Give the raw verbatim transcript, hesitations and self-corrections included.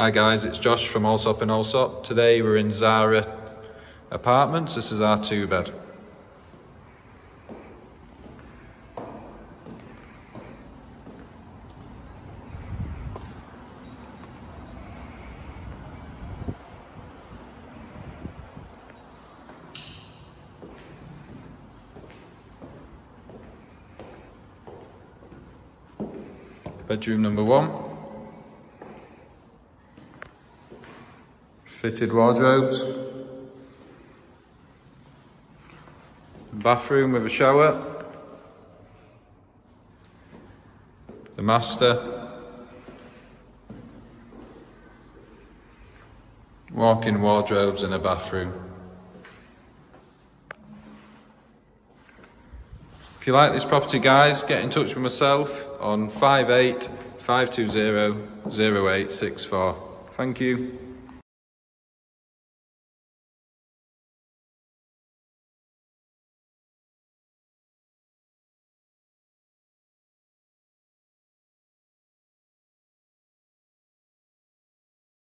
Hi guys, it's Josh from Allsopp and Allsopp. Today we're in Zara Apartments. This is our two bed. Bedroom number one. Fitted wardrobes. Bathroom with a shower. The master. Walk-in wardrobes and a bathroom. If you like this property, guys, get in touch with myself on five eight five two zero zero eight six four. Thank you.